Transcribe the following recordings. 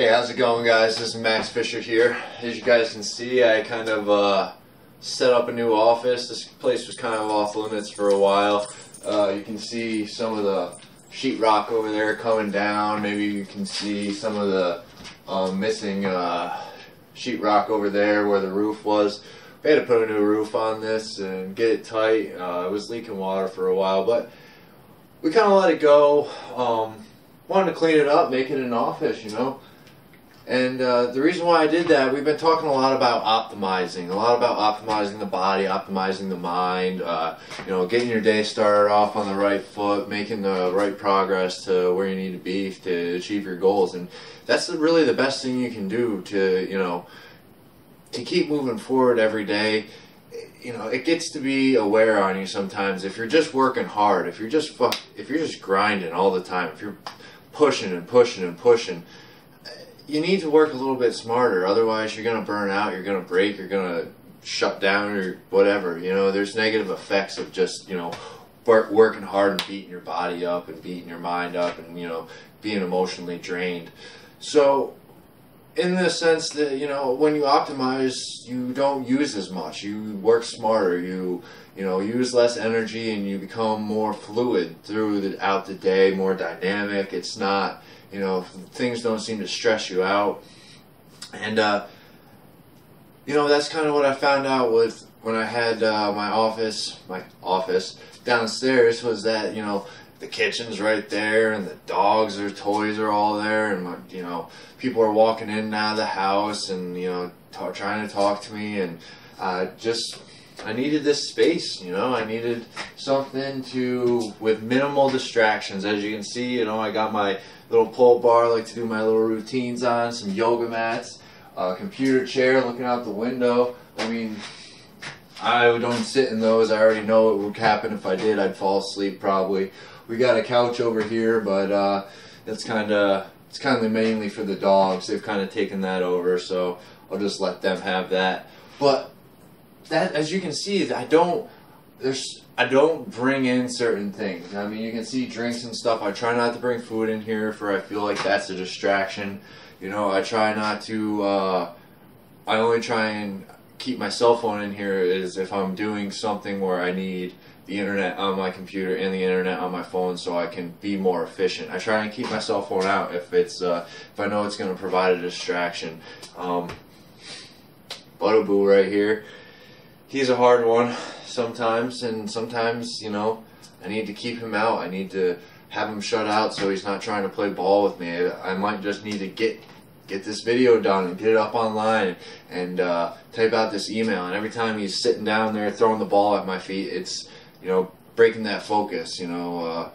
Hey, how's it going, guys? This is Max Fisher here. As you guys can see, I kind of set up a new office. This place was kind of off limits for a while. You can see some of the sheetrock over there coming down. Maybe you can see some of the missing sheetrock over there where the roof was. We had to put a new roof on this and get it tight. It was leaking water for a while, but we kind of let it go. Wanted to clean it up, make it an office, you know. And the reason why I did that, we've been talking a lot about optimizing, the body, optimizing the mind, you know, getting your day started off on the right foot, making the right progress to where you need to be to achieve your goals. And that's really the best thing you can do to, you know, to keep moving forward every day. You know, it gets to be a wear on you sometimes if you're just working hard, if you're just grinding all the time, if you're pushing and pushing and pushing. You need to work a little bit smarter, otherwise you're going to burn out, you're going to break, you're going to shut down or whatever. You know, there's negative effects of just, you know, working hard and beating your body up and beating your mind up and, you know, being emotionally drained. So in the sense that, you know, when you optimize, you don't use as much, you work smarter, you know, use less energy, and you become more fluid throughout the day, more dynamic. It's not, you know, things don't seem to stress you out. And, you know, that's kind of what I found out with when I had my office downstairs, was that, you know, the kitchen's right there and the dogs, their toys are all there, and, you know, people are walking in and out of the house and, you know, trying to talk to me. And I needed this space, you know, I needed something with minimal distractions. As you can see, you know, I got my little pull bar, I like to do my little routines on, some yoga mats, a computer chair looking out the window. I mean, I don't sit in those, I already know what would happen if I did, I'd fall asleep probably. We got a couch over here, but it's kind of mainly for the dogs, they've kind of taken that over, so I'll just let them have that. But that, as you can see, I don't bring in certain things. I mean, you can see drinks and stuff. I try not to bring food in here, for I feel like that's a distraction. You know, I try not to. I only try and keep my cell phone in here is if I'm doing something where I need the internet on my computer and the internet on my phone, so I can be more efficient. I try and keep my cell phone out if I know it's going to provide a distraction. Butterboo right here. He's a hard one sometimes, and sometimes, you know, I need to keep him out. I need to have him shut out so he's not trying to play ball with me. I might just need to get this video done and get it up online and type out this email. And every time he's sitting down there throwing the ball at my feet, it's, you know, breaking that focus. You know,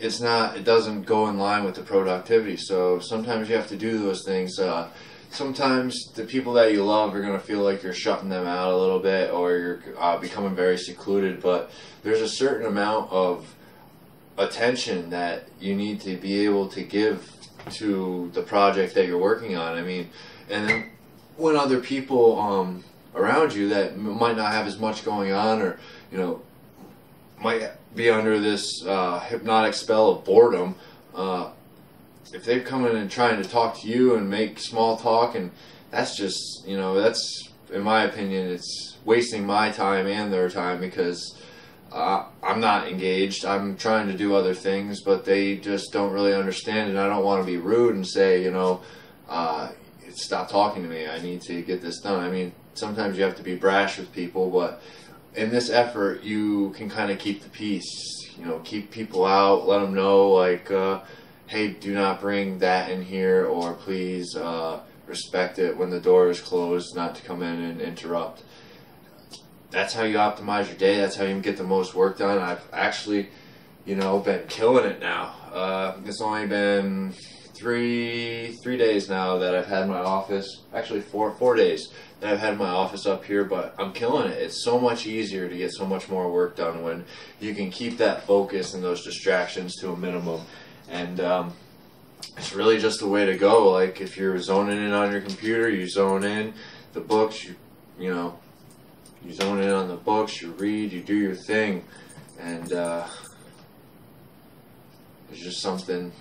it doesn't go in line with the productivity. So sometimes you have to do those things. Sometimes the people that you love are going to feel like you're shutting them out a little bit, or you're becoming very secluded, but there's a certain amount of attention that you need to be able to give to the project that you're working on. I mean, and then when other people around you that might not have as much going on, or, you know, might be under this hypnotic spell of boredom, if they're coming and trying to talk to you and make small talk, and that's just, you know, that's, in my opinion, it's wasting my time and their time, because I'm not engaged, I'm trying to do other things, but they just don't really understand, and I don't want to be rude and say, you know, stop talking to me, I need to get this done. I mean, sometimes you have to be brash with people, but in this effort you can kind of keep the peace, you know, keep people out, let them know, like, hey, do not bring that in here, or please respect it when the door is closed, not to come in and interrupt. That's how you optimize your day, that's how you get the most work done. I've actually, you know, been killing it now. It's only been three days now that I've had my office, actually four days that I've had my office up here, but I'm killing it. It's so much easier to get so much more work done when you can keep that focus and those distractions to a minimum. And it's really just the way to go. Like, if you're zoning in on your computer, you zone in. The books, you know, you zone in on the books, you read, you do your thing. And it's just something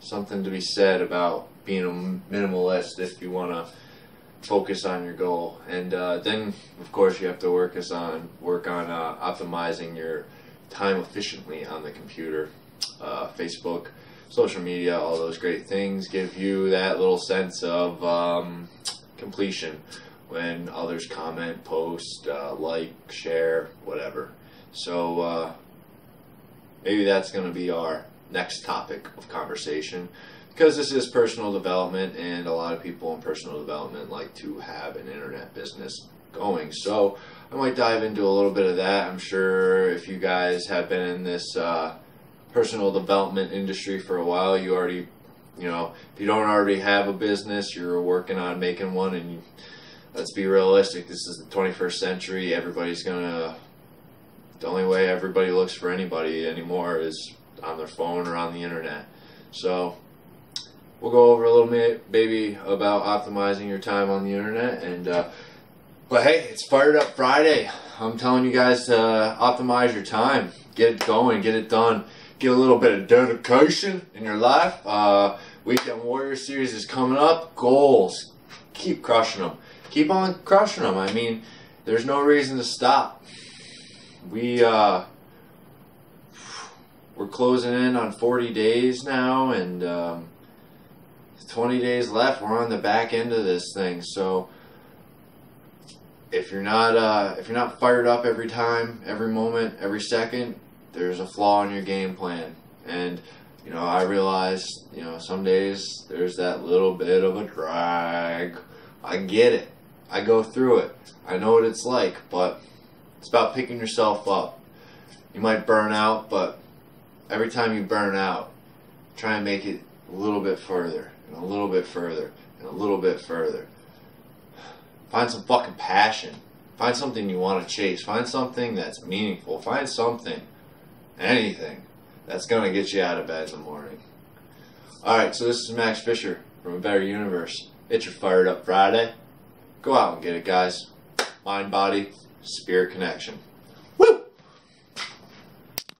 something to be said about being a minimalist if you want to focus on your goal. And then, of course, you have to work on optimizing your time efficiently on the computer. Facebook, social media, all those great things give you that little sense of completion when others comment, post, like, share, whatever. So maybe that's going to be our next topic of conversation, because this is personal development, and a lot of people in personal development like to have an internet business going. So I might dive into a little bit of that. I'm sure if you guys have been in this personal development industry for a while, you already, you know, if you don't already have a business, you're working on making one. And you, let's be realistic, this is the 21st century. Everybody's gonna, the only way everybody looks for anybody anymore is on their phone or on the internet. So we'll go over a little bit maybe about optimizing your time on the internet. And but hey, it's Fired Up Friday. I'm telling you guys to optimize your time, get it going, get it done, get a little bit of dedication in your life. Weekend Warrior series is coming up. Goals, keep crushing them, keep on crushing them. I mean, there's no reason to stop. We're closing in on 40 days now, and 20 days left. We're on the back end of this thing. So if you're not fired up every time, every moment, every second, there's a flaw in your game plan. And you know, I realize, you know, some days there's that little bit of a drag. I get it. I go through it. I know what it's like. But it's about picking yourself up. You might burn out, but every time you burn out, try and make it a little bit further, and a little bit further, and a little bit further. Find some fucking passion. Find something you want to chase. Find something that's meaningful. Find something, anything, that's going to get you out of bed in the morning. Alright, so this is Max Fisher from A Better Universe. It's your Fired Up Friday. Go out and get it, guys. Mind, body, spirit connection.